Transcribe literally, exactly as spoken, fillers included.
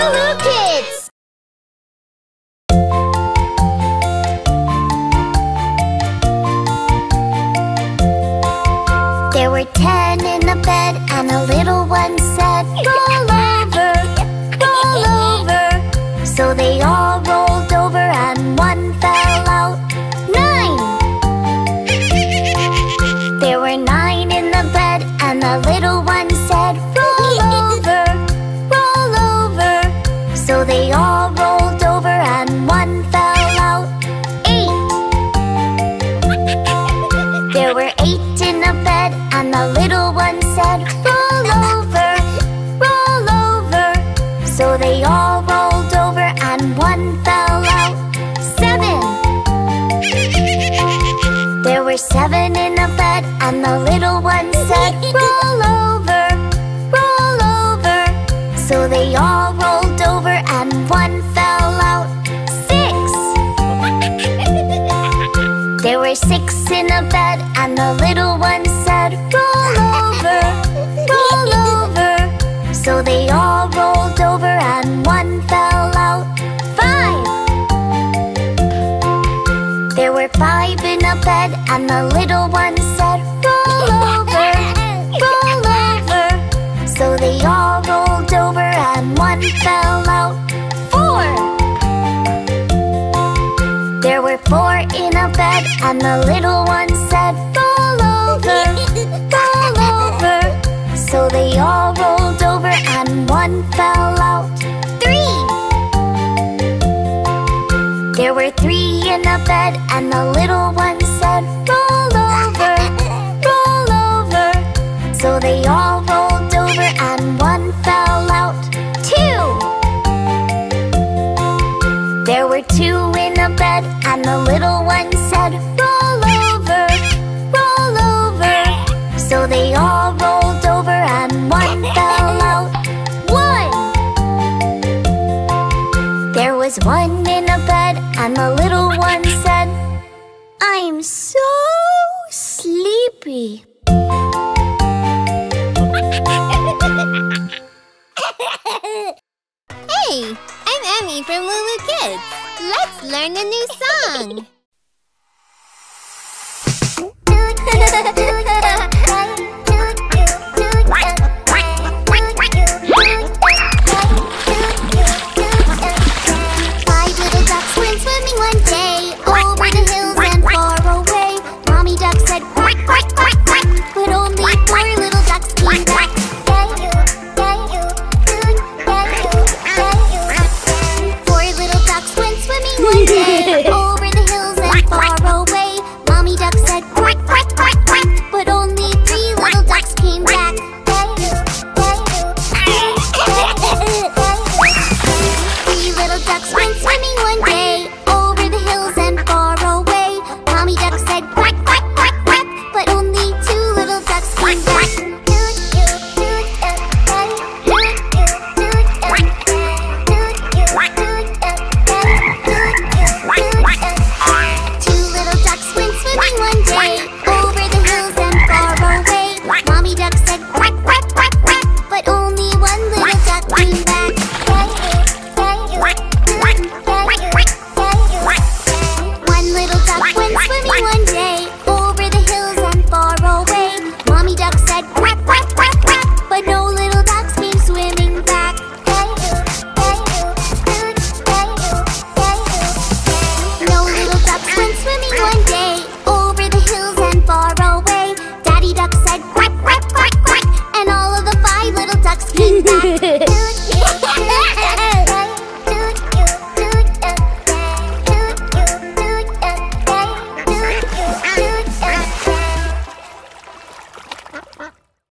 LooLoo Kids! There were ten in the bed, and a little one said, roll over, roll over. So they all rolled over, and one fell out. Nine! There were nine in the bed, and the little one said, roll over, roll over. So they all rolled over, and one fell out. Eight! There were eight in the bed, and the little one said, roll over, roll over. So they all rolled over, and one fell out. Seven! There were seven in the bed, and the little one said, roll over, roll over. So they all rolled over, and one fell out. Six! There were six in the bed, and the little one said, roll over, roll over. So they all rolled over, and one fell out. Five! There were five in the bed, and the little one said, roll over, roll over. So they all rolled over, and one fell out. Four! There were four in a bed, and the little one said, roll over, roll over. So they all rolled over, and one fell out. Three! There were three in a bed, and the little one said, roll over, roll over. So they all rolled over, and one fell out. Two! There were two in a bed, and the little one said, roll over, roll over. So they all rolled over, and one fell out. One! There was one in a bed, and the little one said, I'm so sleepy. Hey! I'm Emmy from LooLoo Kids. Let's learn a new song.